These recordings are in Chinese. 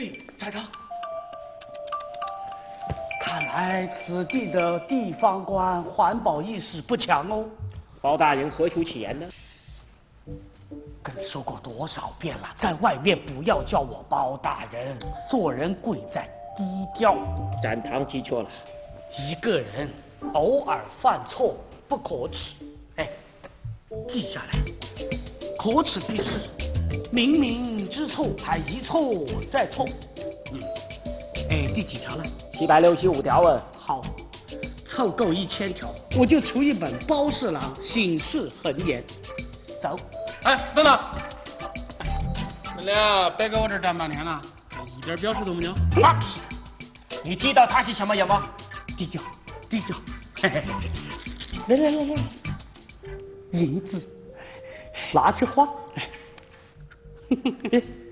嘿，站长，看来此地的地方官环保意识不强哦。包大人何出此言呢？跟你说过多少遍了，在外面不要叫我包大人，做人贵在低调。展堂记错了，一个人偶尔犯错不可耻，哎，记下来，可耻必是。 明明知错，还一错再错。嗯，哎，第几条了？765条啊。好，凑够1000条，我就出一本《包侍郎醒世恒言》。走。哎，等等，你俩别给我这站半天了，一点表示都没有。放屁！你知道他是什么人吗？低调，低调。嘿嘿嘿。来，银子，拿去花。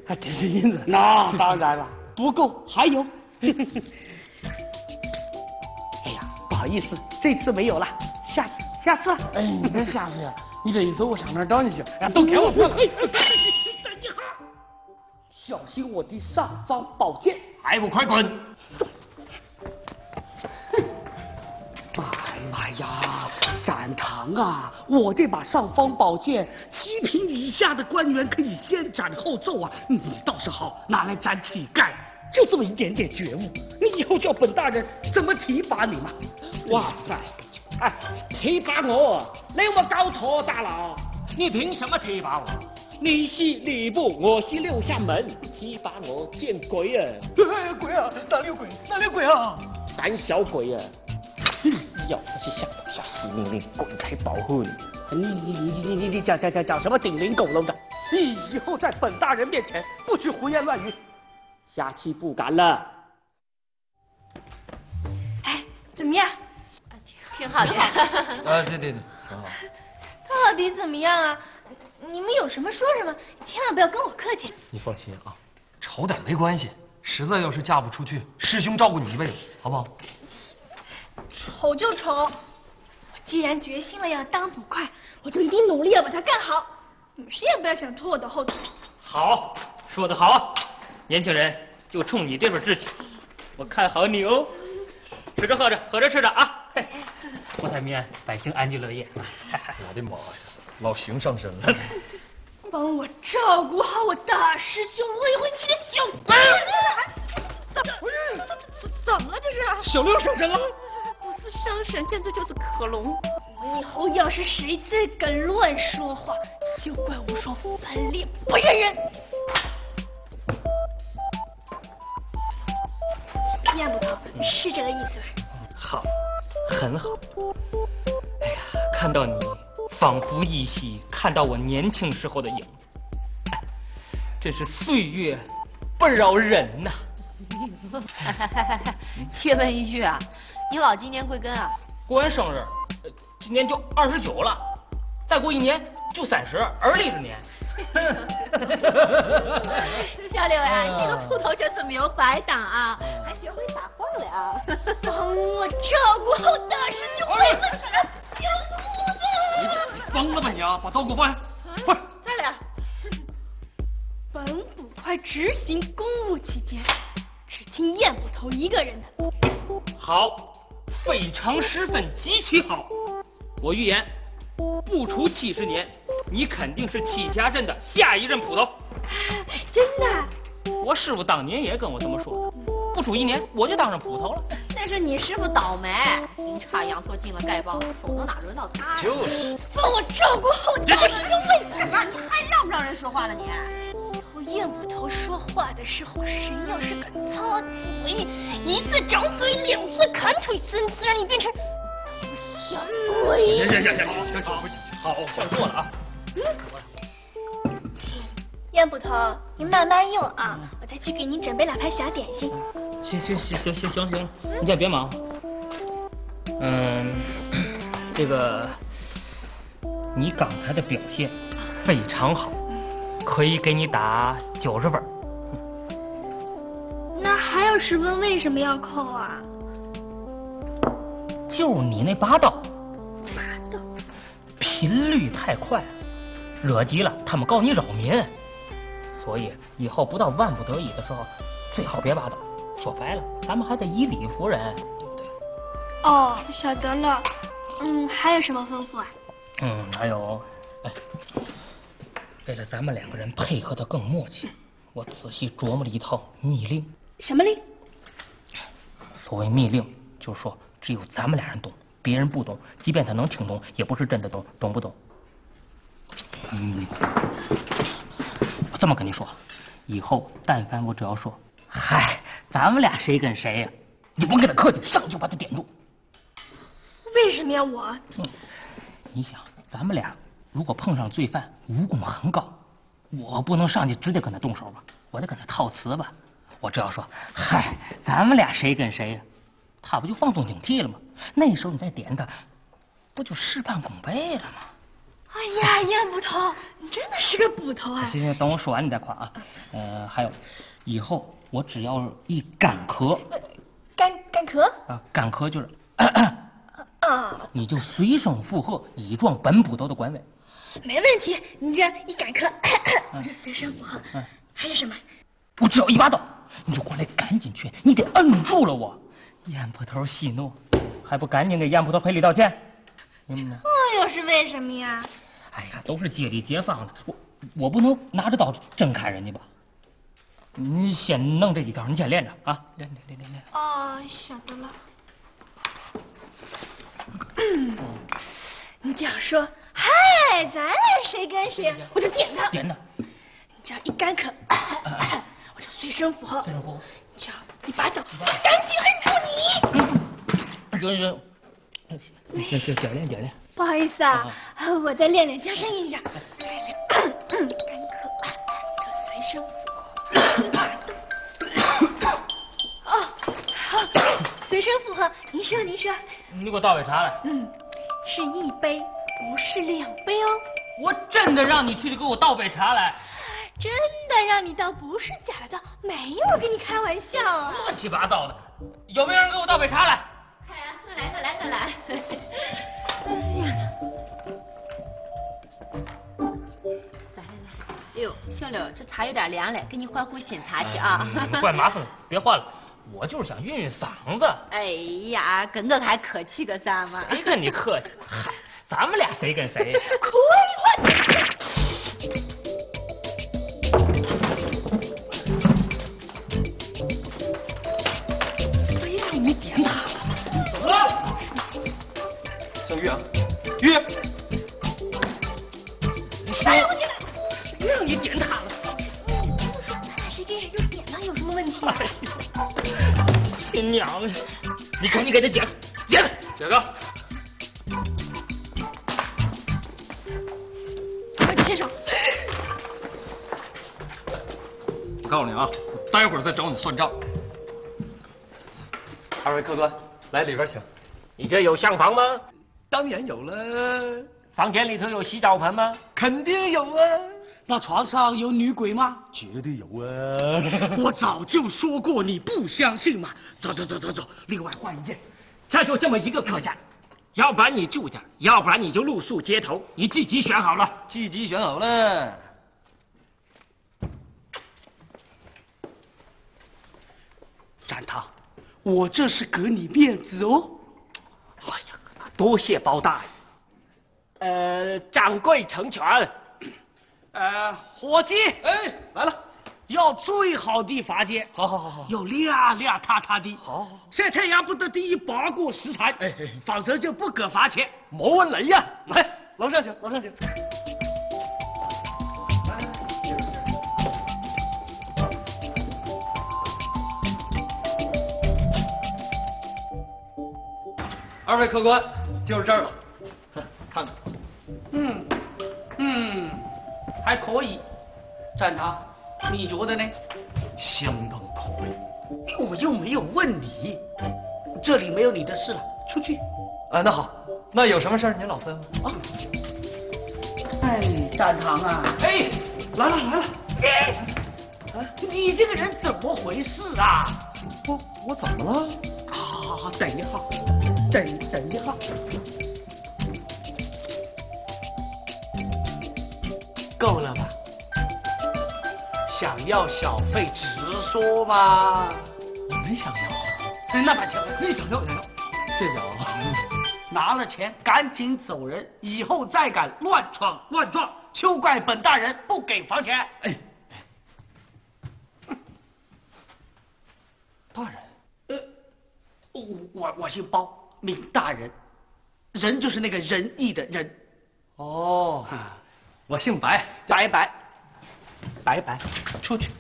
还真是银子，那当然了，不够还有。哎呀，不好意思，这次没有了，下次。哎，你别下次呀，你这一走，我上哪儿找你去？哎，都给我过来！小心我的尚方宝剑！还不快滚！哎妈呀，展堂啊！我这把尚方宝剑，七品以下的官员可以先斩后奏啊！你倒是好，拿来斩乞丐，就这么一点点觉悟，你以后叫本大人怎么提拔你嘛？哇塞！哎，提拔我？那么搞错大佬，你凭什么提拔我？你是礼部，我是六扇门，提拔我见鬼啊！哎，鬼啊！哪里有鬼啊？胆小鬼啊！ 要不是下不下死命令滚开保护你，你讲什么顶灵狗笼的？你以后在本大人面前不许胡言乱语，下期不敢了。哎，怎么样？挺好。啊，对，很好。到底怎么样啊？你们有什么说什么，千万不要跟我客气。你放心啊，丑歹没关系，实在要是嫁不出去，师兄照顾你一辈子，好不好？ 丑就丑，我既然决心了要当捕快，我就一定努力要把它干好。你们谁也不要想拖我的后腿。好，说得好，年轻人，就冲你这份志气，我看好你哦。吃着喝着，喝着吃着啊！嘿，国泰民安，百姓安居乐业。我的妈呀，老邢上身了！帮我照顾好我大师兄未婚妻的小六。不是，怎么了这是？小六上身了。 伤神见罪就是克隆。以后要是谁再敢乱说话，休怪我说本烈不认人。念不头，是这个意思吧？好，很好。哎呀，看到你，仿佛依稀看到我年轻时候的影子。哎，真是岁月不饶人呐。借问一句啊。 你老今年贵庚啊？过完生日，今年就29了，再过1年就30，而立之年。小柳啊，这个捕头这次没有白当啊，还学会撒谎了啊！帮我照顾好大师兄未婚妻的小姑子。疯了吧你啊！把刀给我放下！快！站了。本捕快执行公务期间，只听燕捕头一个人的。 好，非常十分极其好。我预言，不出70年，你肯定是栖霞镇的下一任捕头。啊、真的？我师傅当年也跟我这么说，不出1年我就当上捕头了。那是你师傅倒霉，阴差阳错进了丐帮，否则哪轮到他？就是。帮我照顾好大师兄妹，你还让不让人说话了你？ 燕捕头说话的时候，谁要是敢插嘴，一次掌嘴，2次砍腿，3次让你变成小鬼。行，好，我过了啊。燕捕头，您慢慢用啊，我再去给您准备2盘小点心。行，你也别忙。嗯，这个你刚才的表现非常好。 可以给你打90分。那还有10分为什么要扣啊？就你那8道。8道。频率太快，惹急了他们告你扰民，所以以后不到万不得已的时候，最好别挖到。说白了，咱们还得以理服人，对不对？哦，晓得了。嗯，还有什么吩咐啊？嗯，还有，哎，为了咱们两个人配合的更默契，我仔细琢磨了一套密令。什么令？所谓密令，就是说只有咱们俩人懂，别人不懂。即便他能听懂，也不是真的懂，懂不懂？嗯，我这么跟你说，以后但凡我只要说，嗨，咱们俩谁跟谁呀、啊，你甭跟他客气，上去就把他点住。为什么呀我？嗯，你想，咱们俩如果碰上罪犯，武功很高，我不能上去直接跟他动手吧，我得跟他套词吧。我只要说，嗨，咱们俩谁跟谁呀、啊，他不就放松警惕了吗？那时候你再点他，不就事半功倍了吗？哎呀，燕捕头，你真的是个捕头啊！行行，等我说完你再夸啊。还有，以后我只要一干咳，干咳啊，干咳就是啊，你就随声附和，以壮本捕头的管委。没问题，你这一干咳，随声附和。还有什么？我只要一挖到，你就过来，赶紧去，你得摁住了我。燕捕头息怒，还不赶紧给燕捕头赔礼道歉？这又是为什么呀？哎呀，都是借力解放了，我不能拿着刀真砍人家吧？你先弄这几条，你先练着啊，练。哦，晓得了。嗯，你只要说嗨，咱俩谁跟谁，我就点他。点他。你只要一干咳，我就随声附和。随声附和。你只要一拔刀，赶紧摁住你。行，不好意思啊，我再练练，加深印象。干咳，就随声附和。哦，随声附和。您说。你给我倒杯茶来。嗯，是一杯，不是两杯哦。我真的让你去给我倒杯茶来。真的让你倒，不是假的倒，没有跟你开玩笑啊。乱七八糟的，有没有人给我倒杯茶来？快来！来！哎呦，小柳，这茶有点凉了，给你换壶新茶去啊！怪麻烦了，别换了，我就是想润润嗓子。哎呀，跟我还客气个啥嘛？谁跟你客气？嗨，咱们俩谁跟谁呀？滚！非让你点他。玉，你说，谁让你点他了？你不说咱俩谁跟谁就点他，有什么问题？亲娘的，你赶紧给他解开，解开！快停手！我告诉你啊，我待会儿再找你算账。二位客官，来里边请。你这有厢房吗？当然有了，房间里头有洗澡盆吗？肯定有啊。那床上有女鬼吗？绝对有啊。我早就说过你不相信嘛。走，另外换一件。这就这么一个客栈，要不然你住这儿，要不然你就露宿街头，你自己选好了。展堂，我这是给你面子哦。哎呀。多谢包大爷，掌柜成全，伙计，哎，来了，要最好的法间，好，要亮塌塌的，好，晒太阳不得第一拔过食材，哎，否则就不可罚钱，没问题呀，来，楼上请。二位客官，就是这儿了，看看，还可以，展堂，你觉得呢？相当可以。我又没有问你，这里没有你的事了，出去。啊，那好，那有什么事儿您老吩咐啊。哎，展堂啊，哎，来了，你这个人怎么回事啊？我怎么了？好，等一下。够了吧？想要小费直说嘛。我没想要，那把钱你想要想要，谢谢啊。 拿了钱，赶紧走人！以后再敢乱闯乱撞，休怪本大人不给房钱。哎，大人，我姓包，名大人，人就是那个仁义的人。哦，我姓白，白，出去，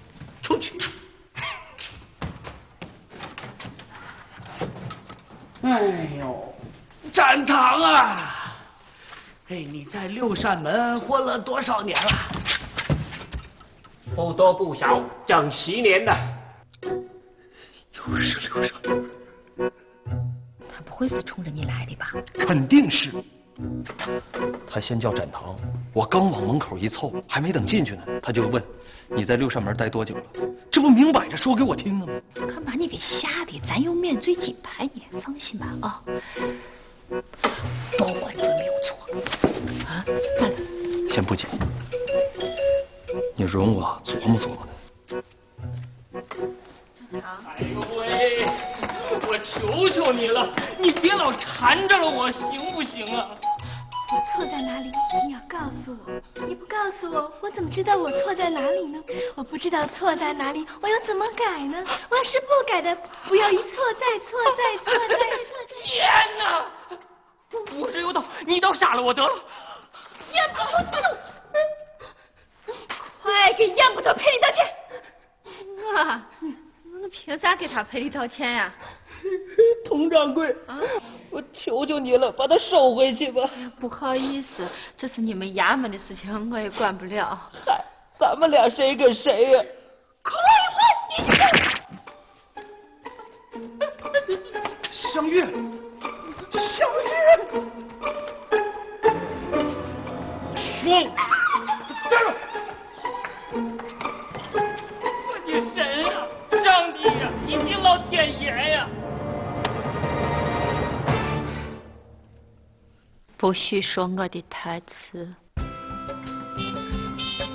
哎呦！ 展堂啊！哎，你在六扇门混了多少年了？不多不少，整10年了。又是。他不会是冲着你来的吧？肯定是。他先叫展堂，我刚往门口一凑，还没等进去呢，他就问：“你在六扇门待多久了？”这不明摆着说给我听呢吗？看把你给吓的，咱用面最紧牌，你还放心吧啊！ 包管就没有错啊！再来，先不急，你容我琢磨琢磨呢。正常。哎呦喂！我求求你了，你别老缠着了我，行不行啊？我错在哪里？你要告诉我，你不告诉我，我怎么知道我错在哪里呢？我不知道错在哪里，我又怎么改呢？我要是不改的，不要一错再错再错再错。天哪！ 我这又倒，你倒傻了我得了！燕捕头去了，快给燕捕头赔礼道歉！啊，那凭啥给他赔礼道歉呀？佟掌柜，啊，我求求你了，把他收回去吧！不好意思，这是你们衙门的事情，我也管不了。嗨，咱们俩谁跟谁呀？快你相遇。 小玉，叔，站住！我的神呀、啊，上帝呀、啊，你老天爷呀、啊！不许说我的台词。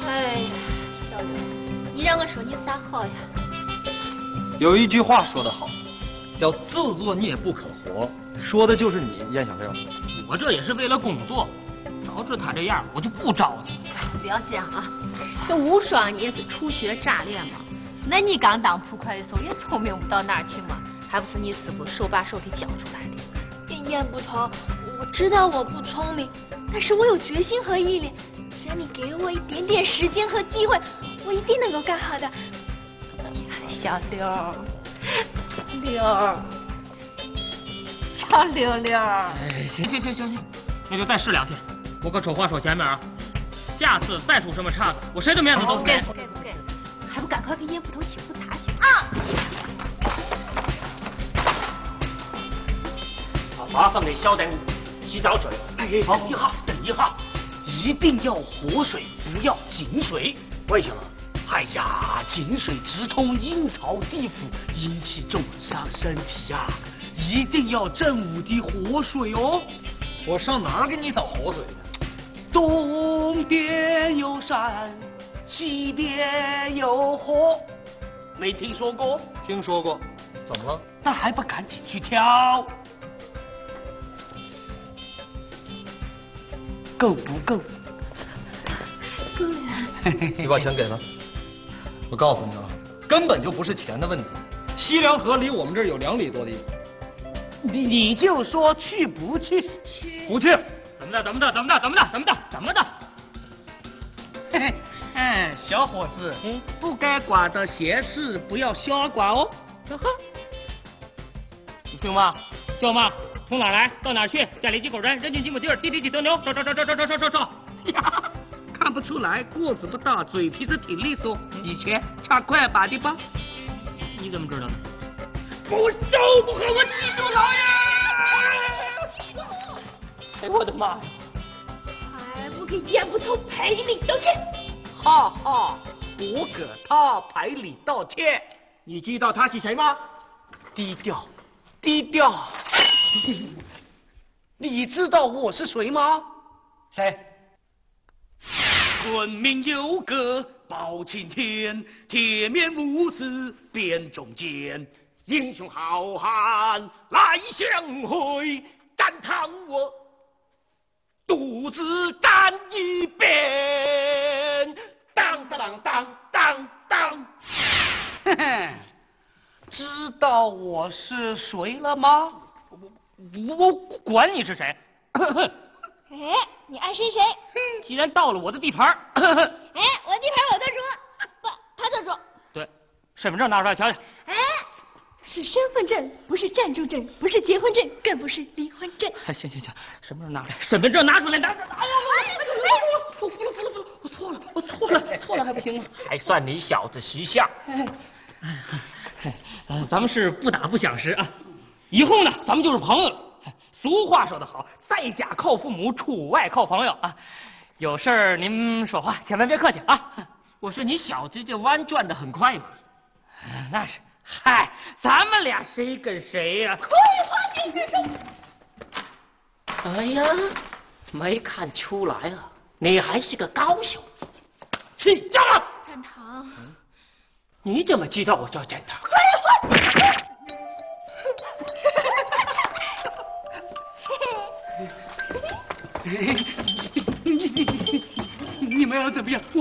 哎呀，小玉，你让我说你啥好呀？有一句话说得好。 叫自作孽不可活，说的就是你，燕小六。我这也是为了工作，早知他这样，我就不招他。不要这样啊！这吴爽也是初学乍练嘛，那你刚当捕快的时候也聪明不到哪儿去嘛，还不是你师傅手把手的教出来的。燕捕头，我知道我不聪明，但是我有决心和毅力，只要你给我一点点时间和机会，我一定能够干好的。小六。 六，小六六。哎，行，那就再试2天，不过丑话说前面啊，下次再出什么岔子，我谁的面子都不给。不给，还不赶快给燕捕头请壶茶去啊！把麻烦给消点洗澡水。哎，等一下，一定要活水，不要井水。为什么？ 哎呀，井水直通阴曹地府，阴气重伤身体啊！一定要正午的活水哦。我上哪儿给你找活水呢？东边有山，西边有河，没听说过？听说过，怎么了？那还不赶紧去挑？够不够？够了。你把钱给了。 我告诉你啊，根本就不是钱的问题。西凉河离我们这儿有2里多地，你就说去不去？去不去？怎么的？嘿嘿，哎，小伙子，不该管的闲事不要瞎管哦。呵呵，你姓吗？叫嘛？从哪来？到哪去？家里几口人？人均几亩地？地里几头牛？找！看不出来，个子不大，嘴皮子挺利索。以前插快板的吧？你怎么知道的？不收不和我记住老呀！哎，我的妈！还不给燕捕头赔礼道歉？哈哈，我给他赔礼道歉。你知道他是谁吗？低调。你知道我是谁吗？谁？昆明有个包青天，铁面无私辨忠奸。英雄好汉来相会，但叹我独自站一边。当当当当当！嘿嘿，知道我是谁了吗？我管你是谁！哎，你爱谁谁？既然到了我的地盘，哎，我的地盘我特殊，不，他特殊。对，身份证拿出来瞧瞧。哎，是身份证，不是暂住证，不是结婚证，更不是离婚证。哎，行行行，身份证拿出来，身份证拿出来，拿出来。哎呀，我服了服了服了，我错了，我错了，错了还不行吗？还算你小子识相。哎，咱们是不打不相识啊，以后呢，咱们就是朋友了。 俗话说得好，在家靠父母，出外靠朋友啊！有事儿您说话，千万别客气啊！我说你小子这弯转得很快嘛，那是，嗨，咱们俩谁跟谁呀？葵花点穴手。哎呀，没看出来啊，你还是个高手。起家了。展堂，你怎么知道我叫展堂？葵花。 你们要怎么样？我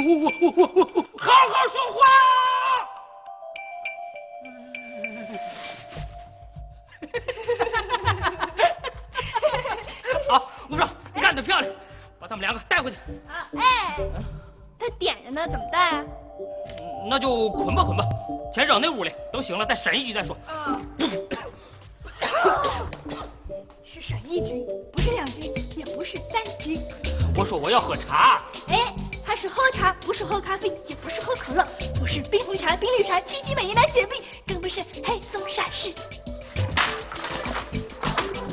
好好说话。好，吴壮，你干得漂亮，把他们两个带回去。啊，哎，他点着呢，怎么带啊？那就捆吧捆吧，先扔那屋里，等醒了再审一局再说。啊。 是审一局，不是两局，也不是三局。我说我要喝茶。哎，他是喝茶，不是喝咖啡，也不是喝可乐，不是冰红茶、冰绿茶、七七美人来雪碧，更不是黑松沙士。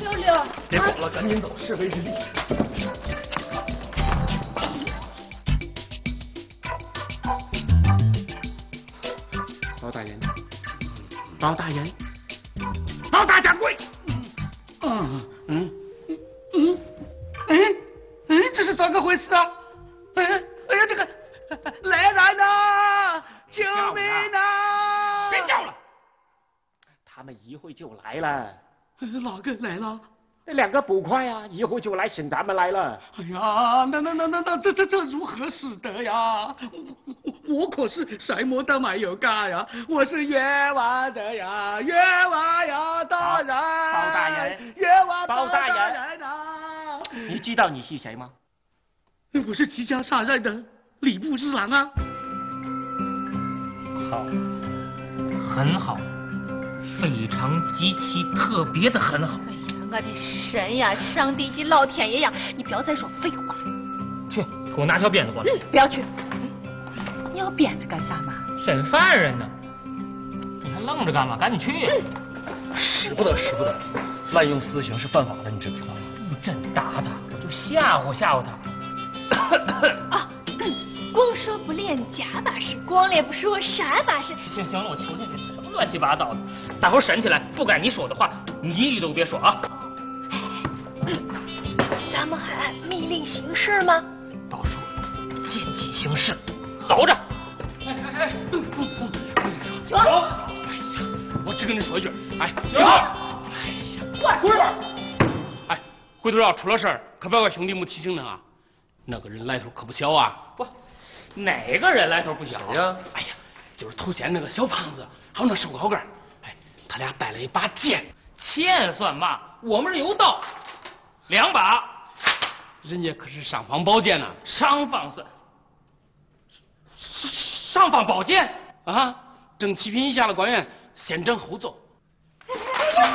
六六，别跑了，赶紧走，是非之地。包大人，包大人，包大掌柜。 这是怎么回事啊？哎呀，这个来人呐！救命啊！别叫了，他们一会就来了。哪个来了？那两个捕快啊，一会就来审咱们来了。哎呀，那这如何使得呀？我可是什么都没有干呀，我是冤枉的呀，冤枉呀，大人，包大人，冤枉包大人啊！你知道你是谁吗？我是即将上任的礼部侍郎啊。好，很好，非常极其特别的很好。哎呀，我的神呀，上帝及老天爷呀！你不要再说废话了。去，给我拿条鞭子过来。不要去。 你要鞭子干啥嘛？审犯人呢！你还愣着干嘛？赶紧去！使不得，使不得！滥用私刑是犯法的，你知不知道？一阵打打，我就吓唬吓唬他。啊，光说不练假把式，光练不说啥把式。行行了，我求你，这什么乱七八糟的！大伙审起来，不该你说的话，你一句都别说啊！咱们还按密令行事吗？到时候见机行事，走着。 哎，走！我只跟你说一句，哎，行！哎呀，快回来！哎，回头要出了事儿，可别怪兄弟们提醒你啊。那个人来头可不小啊！不，哪个人来头不小呀？哎呀，就是头先那个小胖子，还有那瘦高个儿，哎，他俩带了一把剑。剑算嘛？我们这有刀，两把。人家可是尚方宝剑呢。尚方算。 上方宝剑啊，整七品以下的官员先整后奏。完了，完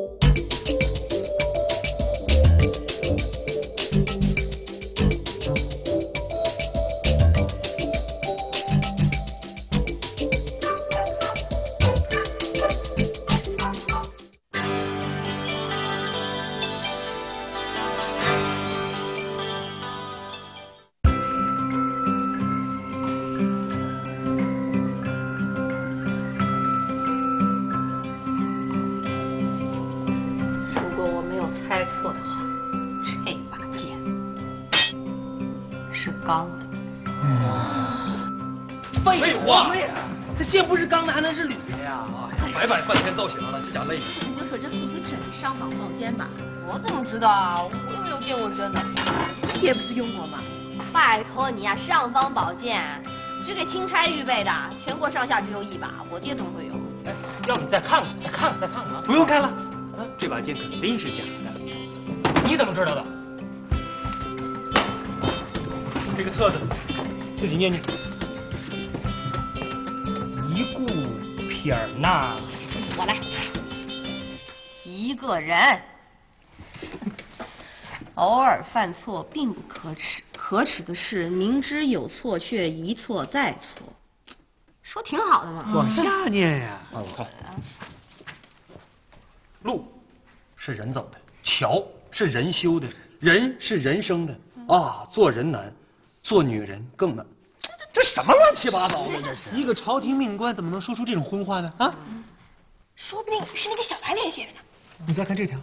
了！开错的很，这把剑是钢的。废话，这剑不是钢的还能是铝的呀？白摆半天造型了，这假累。你就说这素子真上绑毛尖吧？我怎么知道啊？我又没有见过真的。你也不是用过吗？拜托你呀、啊，尚方宝剑是给钦差预备的，全国上下只有一把，我爹怎么会有？哎，要不你再看看，啊！不用看了，啊，这把剑肯定是假的。你怎么知道的？这个册子自己念念。 一顾撇儿捺，我来。一个人偶尔犯错并不可耻，可耻的是明知有错却一错再错。说挺好的嘛。往下念呀。啊，我看。路是人走的，桥是人修的，人是人生的啊。做人难，做女人更难。 这什么乱七八糟的！这是一个朝廷命官怎么能说出这种荤话呢？啊，说不定是那个小白脸写的呢。你再看这条，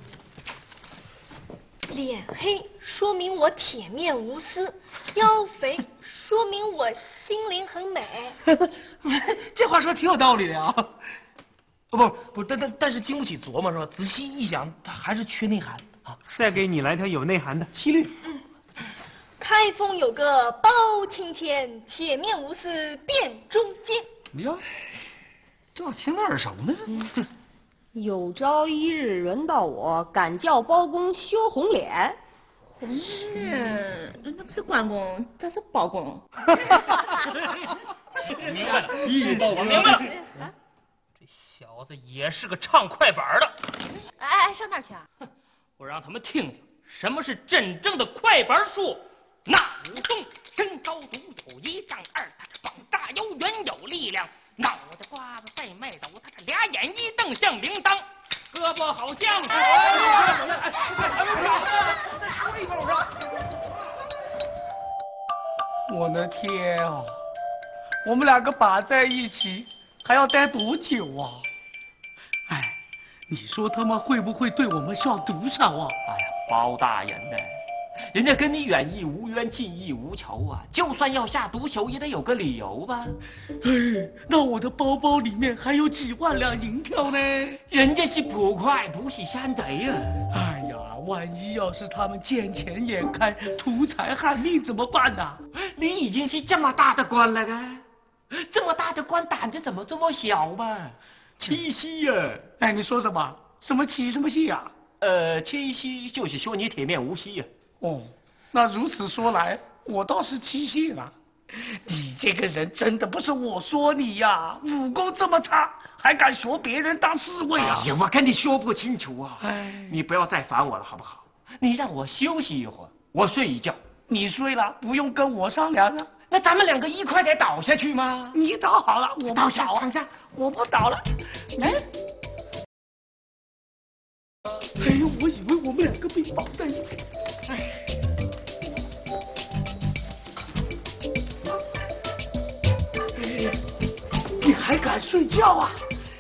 脸黑说明我铁面无私，腰肥说明我心灵很美。这话说挺有道理的啊。不，但是经不起琢磨是吧？仔细一想，他还是缺内涵啊。再给你来条有内涵的，七律。嗯。 开封有个包青天，铁面无私辨忠奸。哟，这挺耳熟呢。有朝一日轮到我，敢叫包公羞红脸。是，那不是关公，这是包公。明白了，我明白了。这小子也是个唱快板的。哎，上哪去啊？我让他们听听什么是真正的快板术。 那武功身高独处一丈二，膀大腰圆有力量，脑袋瓜子带麦斗，他俩眼一瞪像铃铛，胳膊好像……我的天啊！我们两个把在一起，还要待多久啊？哎，你说他们会不会对我们下毒手啊？哎呀，包大人呢？ 人家跟你远义无冤，近义无仇啊！就算要下毒手，也得有个理由吧。哎，那我的包包里面还有几万两银票呢。人家是捕快，不是山贼呀。哎呀，万一要是他们见钱眼开，图财害命怎么办呢？你已经是这么大的官了啊，这么大的官胆子怎么这么小吧？七夕呀！哎，你说什么？什么七什么夕呀？七夕就是说你铁面无私呀。 哦，那如此说来，我倒是期限了。你这个人真的不是我说你呀、啊，武功这么差，还敢学别人当侍卫啊？哎呀，我跟你说不清楚啊！哎，你不要再烦我了，好不好？你让我休息一会儿，我睡一觉。你睡了，不用跟我商量了。那咱们两个一块得倒下去吗？你倒好了，我不倒，躺下，我不倒了。来。 哎呦，我以为我们两个被绑在一起。哎，你还敢睡觉啊？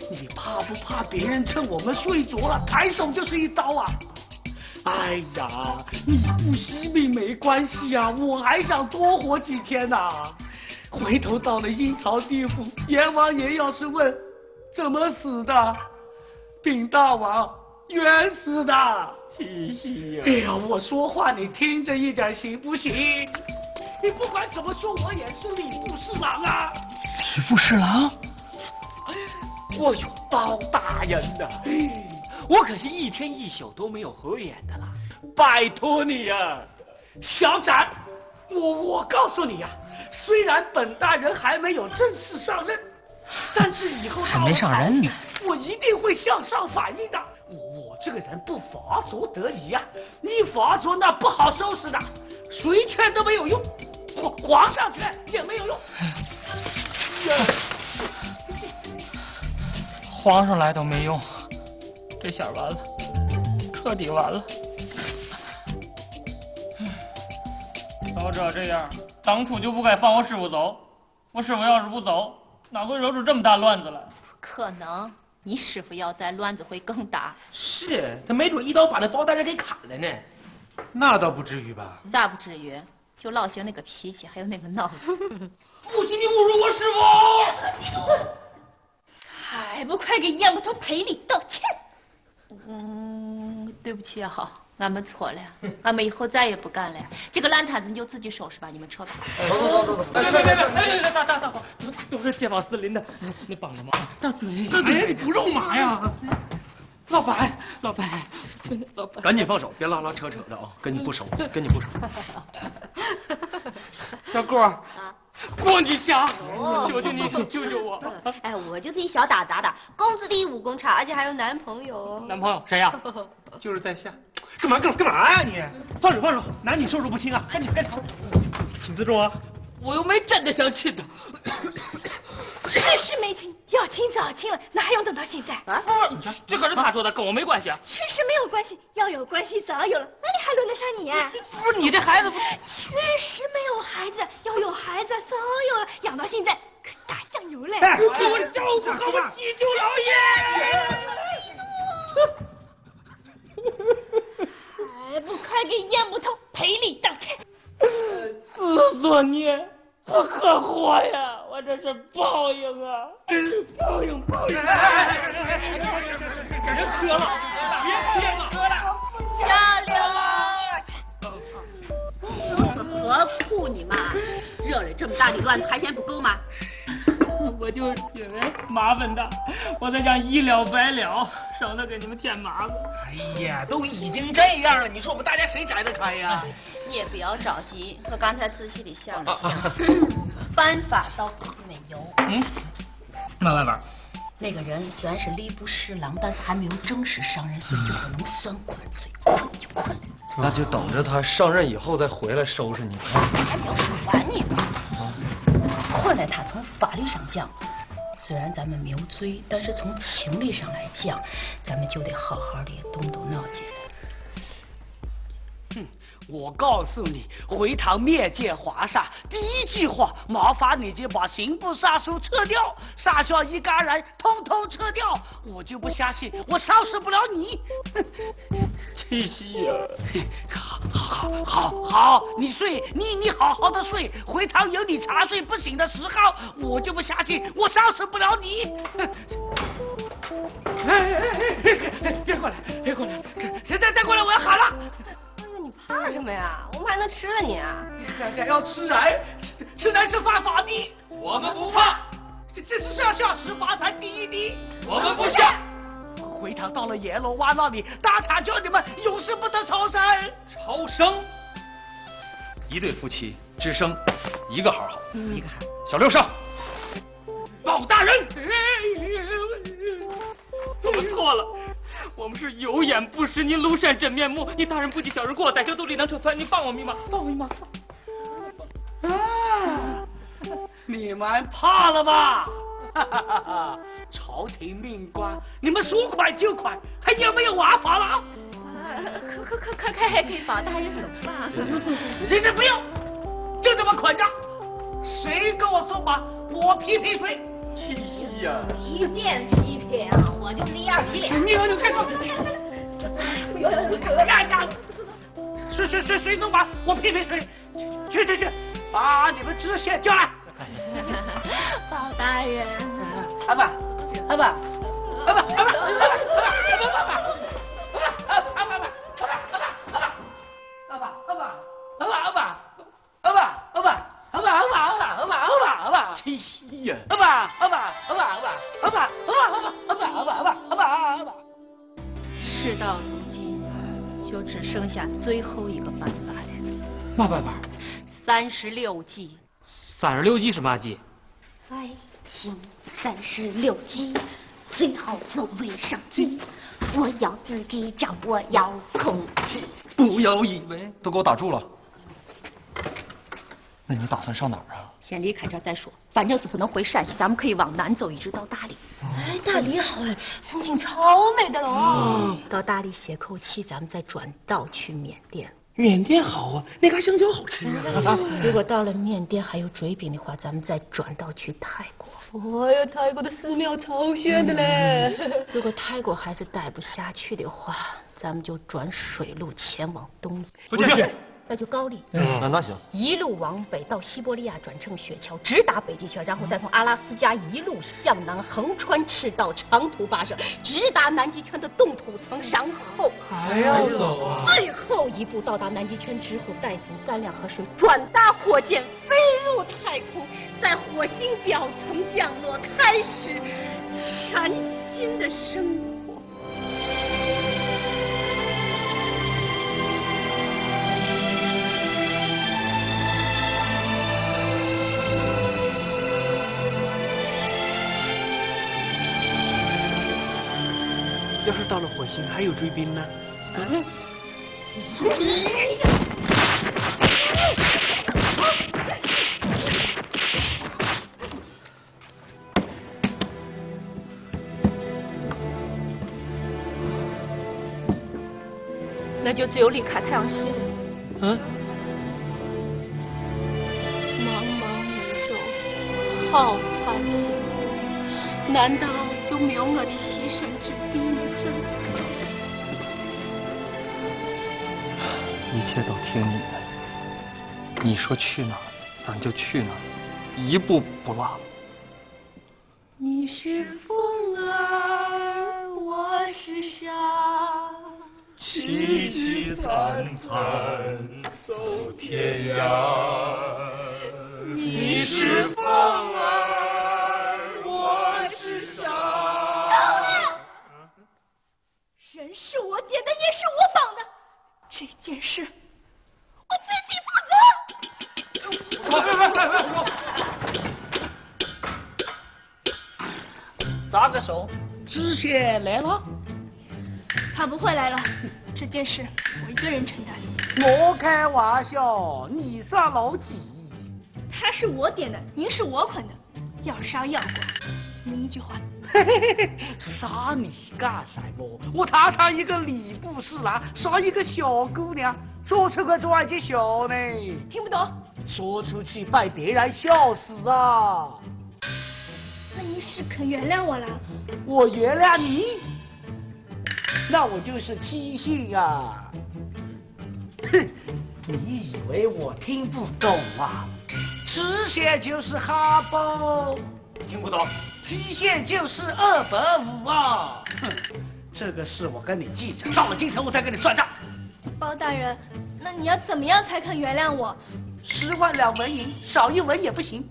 你怕不怕别人趁我们睡着了，抬手就是一刀啊？哎呀，你不惜命没关系啊，我还想多活几天呐、啊。回头到了阴曹地府，阎王爷要是问怎么死的，禀大王。 冤死的，七夕呀！哎呀，我说话你听着一点行不行？你不管怎么说，我也是礼部侍郎啊！礼部侍郎，我有包大人呐、啊！我可是一天一宿都没有合眼的了，拜托你呀、啊，小展，我告诉你呀、啊，虽然本大人还没有正式上任，但是以后还没上任呢，我一定会向上反映的。 我这个人不罚着得宜啊，一罚着那不好收拾的，谁劝都没有用，皇上劝也没有用。皇上来都没用，这下完了，彻底完了。老者这样，当初就不该放我师傅走。我师傅要是不走，哪会惹出这么大乱子来？不可能。你师傅要在，乱子会更大。是他没准一刀把那包大人给砍了呢。那倒不至于吧？那不至于，就老邢那个脾气，还有那个闹子。不许你侮辱我师傅！还不快给燕捕头赔礼道歉！对不起啊，俺们错了，俺们以后再也不干了。这个烂摊子你就自己收拾吧，你们撤吧。走！别！大伙，都是解放森林的，你帮个忙。大嘴，哎呀，你不肉麻呀！老白，赶紧放手，别拉拉扯扯的啊！跟你不熟。小郭。 郭女侠，求求你救救我！哎，我就是一小打杂的，工资低，武功差，而且还有男朋友。男朋友谁呀？就是在下。干嘛呀你？放手！男女授受不亲啊！赶紧，请自重啊！我又没真的想亲他。是没亲，要亲早亲了，那还用等到现在？啊！这可是他说的，跟我没关系啊。确实没有关系，要有关系早有了，哪里还轮得上你啊？不是你这孩子，确实没有孩子，要有孩子早有了，养到现在可打酱油嘞！哎，我照顾好我七舅老爷！还不快给燕捕头赔礼道歉！自作孽！ 我可活呀！我这是报应啊！报应！给人喝了，别喝了！下流！何苦你妈？惹了这么大的乱子还嫌不够吗？我就因为麻烦大，我才想一了百了，省得给你们添麻烦。哎呀，都已经这样了，你说我们大家谁摘得开呀？你也不要着急，我刚才仔细地想了想，办法倒不是没有。慢慢玩。那个人虽然是吏部侍郎，但是还没有正式上任，所以就不能算官，所以困了。那就等着他上任以后再回来收拾你。还没有说完呢。 困了他，从法律上讲，虽然咱们没有罪，但是从情理上来讲，咱们就得好好的动动脑筋。我告诉你，回唐灭界华夏，第一句话，麻烦你就把刑部尚书撤掉，上校一干人通通撤掉。我就不相信，我杀死不了你。七夕呀，好，你睡，你好好的睡。回唐有你茶睡不醒的时候，我就不相信，我杀死不了你。哎，别过来，再过来，我要喊了。 怕什么呀？我们还能吃了你啊！大家要吃人，吃人是犯法的。我们不怕，这是上下十八才第一的。我们不下。回唐到了阎罗王那里，大茶叫你们永世不得超生。超生？一对夫妻只生一个好，一个好。小六上，报大人。我错了。 我们是有眼不识您庐山真面目，你大人不计小人过，宰相肚里难揣穿，您放我一马，放我一马！啊，你们怕了吧？哈，朝廷命官，你们说款就款，还有没有王法了啊？可以保大人手吧？人家不要，就这么捆着，谁跟我说话，我批谁。 七夕呀！一遍批评，我就第二批脸。你快说！有呀！谁能把我批评谁？去！把你们知县叫来。包大人。阿爸！七夕呀！阿爸！事到如今，就只剩下最后一个办法了。嘛办法？36计。36计什么计？歪行36计，最后总为上计。我要自己掌握遥控器。不要以为都给我打住了。 那你打算上哪儿啊？先离开这儿再说，反正是不能回陕西，咱们可以往南走，一直到大理。哎，大理好哎，风景超美的喽。到大理歇口气，咱们再转道去缅甸。缅甸好啊，那嘎香蕉好吃啊！如果到了缅甸还有嘴饼的话，咱们再转到去泰国。哎呀，泰国的寺庙超炫的嘞！如果泰国还是待不下去的话，咱们就转水路前往东。不对，那就高丽。那行。一路往北到西伯利亚，转乘雪橇直达北极圈，然后再从阿拉斯加一路向南，横穿赤道，长途跋涉，直达南极圈的冻土层，然后。 还要走啊！最后一步到达南极圈之后，带足干粮和水，转搭火箭飞入太空，在火星表层降落，开始全新的生活。要是到了火星，还有追兵呢？ 那就只有离开太阳系了。嗯。茫茫宇宙，浩瀚星空，难道就没有我的牺牲之地吗？ 一切都听你的，你说去哪儿，咱就去哪儿，一步不落。你是风儿，我是沙，凄凄惨惨走天涯。你是风儿，我是沙。够了！人是我点的，也是我绑的。 这件事，我自己负责。别！砸个手，知县来了。他不会来了，这件事我一个人承担。我开玩笑，你算老几？他是我点的，您是我捆的，要杀要剐，您一句话。 嘿嘿嘿，杀你干什么？我堂堂一个礼部侍郎，杀一个小姑娘，说出去赚些小呢。听不懂？说出去被别人笑死啊！那您是肯原谅我了？我原谅你？那我就是欺信啊！哼，你以为我听不懂啊？知县就是哈包。 听不懂，期限就是250啊！哼，这个事我跟你计较，到了京城我再跟你算账。包大人，那你要怎么样才肯原谅我？10万两纹银，少一文也不行。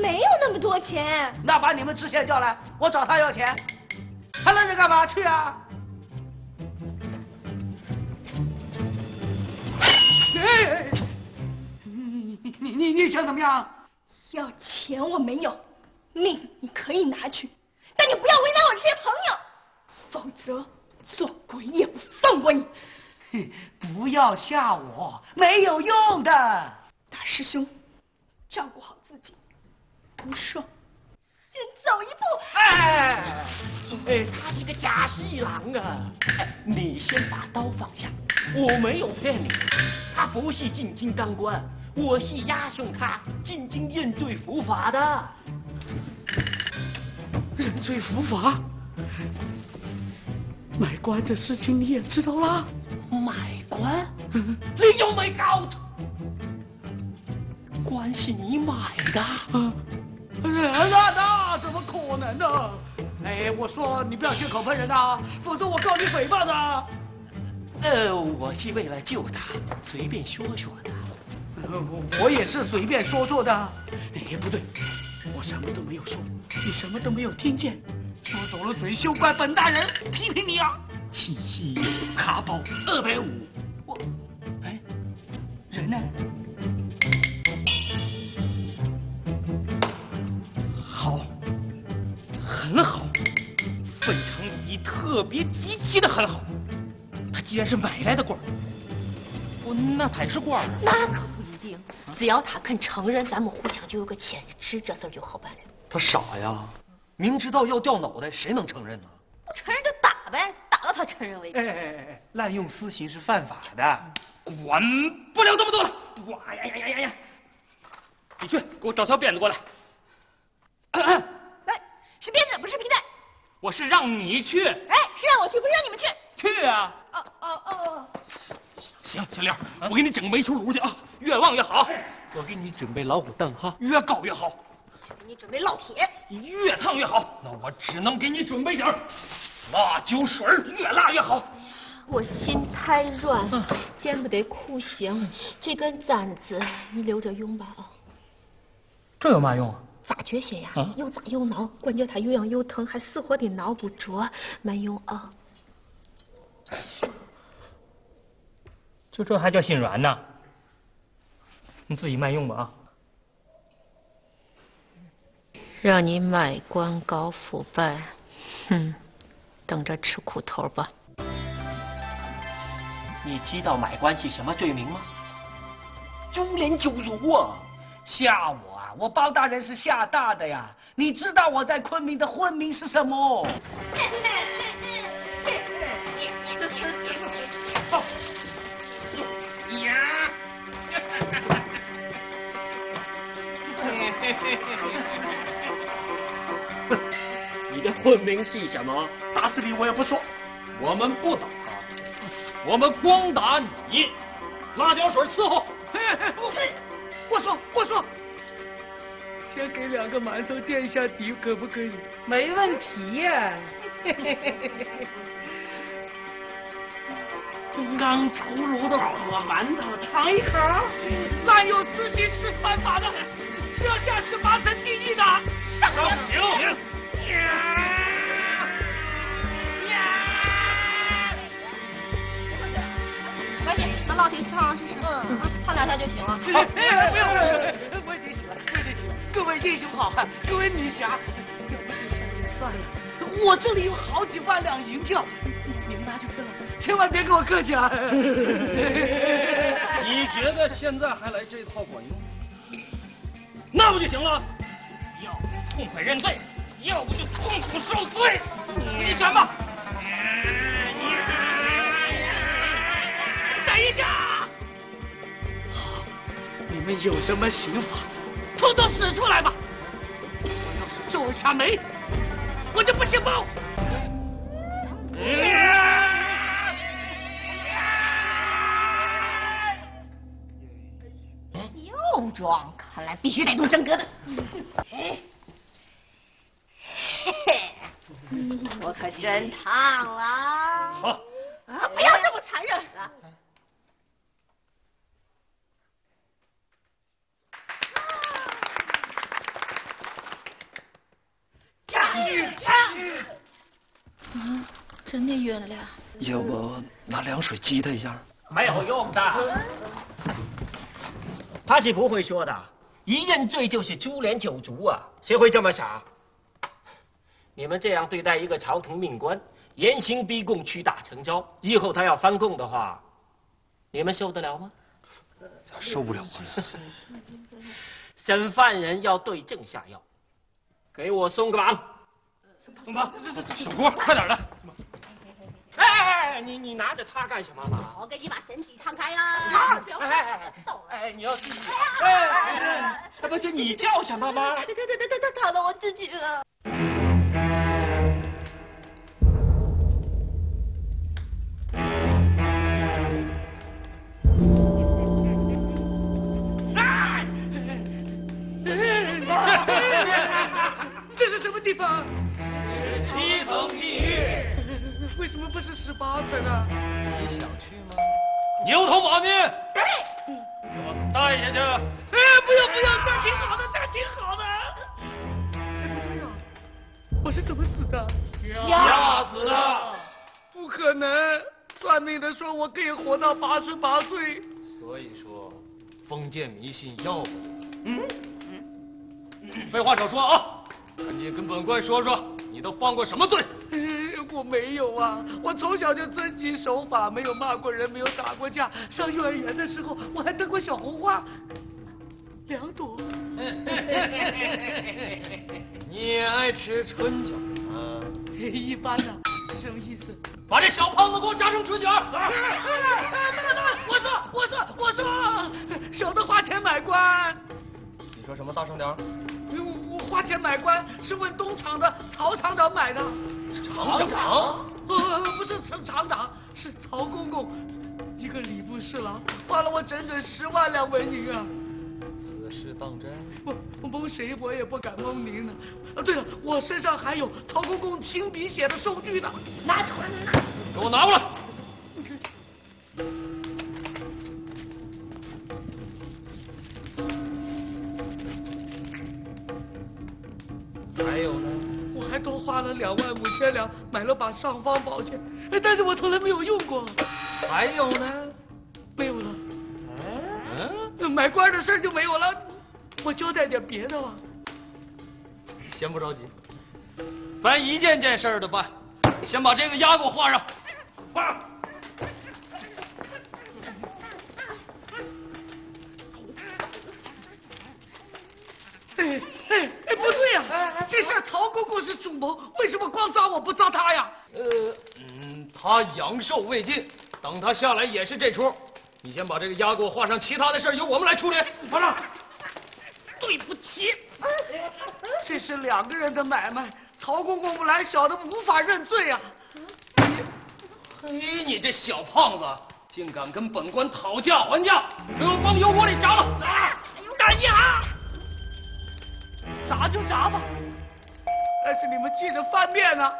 没有那么多钱。那把你们知县叫来，我找他要钱。他愣着干嘛去啊？哎，你想怎么样？要钱我没有。 命你可以拿去，但你不要为难我这些朋友，否则做鬼也不放过你。哼，不要吓我，没有用的。大师兄，照顾好自己，无双，先走一步。哎，他是个假戏郎啊！你先把刀放下，我没有骗你，他不是进京当官，我是押送他进京认罪伏法的。 认罪伏法，买官的事情你也知道啦？买官？你又没搞错，官是你买的？那怎么可能呢？哎，我说你不要血口喷人呐，否则我告你诽谤的。我是为了救他，随便说说的。我也是随便说说的。哎，不对。 我什么都没有说，你什么都没有听见，说走了嘴，休怪本大人批评你啊！气息卡包250，我，哎，人呢？好，很好，非常特别极其的很好。他既然是买来的官，我那才是官啊！那可。 只要他肯承认，咱们互相就有个解释，这事儿就好办了。他傻呀，明知道要掉脑袋，谁能承认呢？不承认就打呗，打了他承认为奸。哎，滥用私刑是犯法的。管不了这么多了。哇呀呀呀呀呀！你去给我找条辫子过来。哎，是鞭子，不是皮带。我是让你去。哎，是让我去，不是让你们去。去啊！哦。 行，小刘，我给你整个煤球炉去啊，越旺越好。我给你准备老虎凳哈，越高越好。我给你准备烙铁，你越烫越好。那我只能给你准备点辣酒水，越辣越好。我心太软，见不得酷刑。这根毡子你留着用吧啊。这有嘛用啊？法缺血呀，又砸又挠，关节它又痒又疼，还死活得挠不着，没用啊。 就这还叫心软呢？你自己慢用吧啊！让你买官搞腐败，哼，等着吃苦头吧！你知道买官是什么罪名吗？株连九族啊！吓我啊！我包大人是吓大的呀！你知道我在昆明的婚名是什么？你的婚名是什么？打死你我也不说。我们不打，我们光打你。辣椒水伺候。我说，先给两个馒头垫一下底，可不可以？没问题呀、刚出炉的火馒头，尝一口。滥用私刑是犯法的，这下是八层地狱的。烧刑！赶紧把烙铁烧上试试，烫两下就行了。哎，不用，我已经行了，我已经行了。各位英雄好汉，各位女侠，算了，我这里有好几万两银票，你们拿去分了。 千万别跟我客气啊！你觉得现在还来这套管用？那不就行了？要不痛快认罪，要不就痛苦受罪。你选吧。等一下！好，你们有什么刑法，统统使出来吧！我要是皱一下眉，我就不姓包。又装，看来必须得动真格的。嘿嘿，我可真烫了！好啊，不要这么残忍了。站！啊，真的晕了。要不拿凉水激他一下？没有用的。 他是不会说的，一认罪就是株连九族啊！谁会这么傻？你们这样对待一个朝廷命官，严刑逼供，屈打成招，日后他要翻供的话，你们受得了吗？受不了啊！审犯人要对症下药，给我松个绑！松绑！小郭，快点的！ 哎，你拿着它干什么嘛？我给你把神体摊开啦！哎，你要自己哎，不就你叫什么吗？他砍了我自己了。这是什么地方？17层地狱。 为什么不是18层啊？你想去吗？牛头马面，给我带下去！哎，不用，这儿挺好的，这儿挺好的。哎呀，我是怎么死的？吓死了！不可能，算命的说我可以活到88岁。所以说，封建迷信要不得。废话少说啊，赶紧跟本官说说，你都犯过什么罪？ 我没有啊，我从小就遵纪守法，没有骂过人，没有打过架。上幼儿园的时候，我还得过小红花2朵。你也爱吃春卷啊？一般啊。什么意思？把这小胖子给我扎成春卷！来来来，我说，舍得花钱买官。你说什么？大声点！我花钱买官是问东厂的曹厂长买的。厂长？不是厂长，是曹公公，一个礼部侍郎，花了我整整10万两纹银啊。 此事当真？我蒙谁我也不敢蒙您呢。啊，对了，我身上还有曹公公亲笔写的收据呢，拿出来，给我拿过来。还有呢？我还多花了25000两买了把尚方宝剑，但是我从来没有用过。还有呢？没有了。 买官的事就没有了，我交代点别的吧。先不着急，咱一件件事儿的办。先把这个鸭给我画上，画上。哎，不对呀、啊，这事曹公公是主谋，为什么光抓我不抓他呀？他阳寿未尽，等他下来也是这出。 你先把这个鸭给我画上，其他的事儿由我们来处理。班长，对不起，这是2个人的买卖，曹公公不来，小的无法认罪啊。嘿，你这小胖子，竟敢跟本官讨价还价，给我往油锅里炸了！大爷啊，炸就炸吧，但是你们记得翻面啊。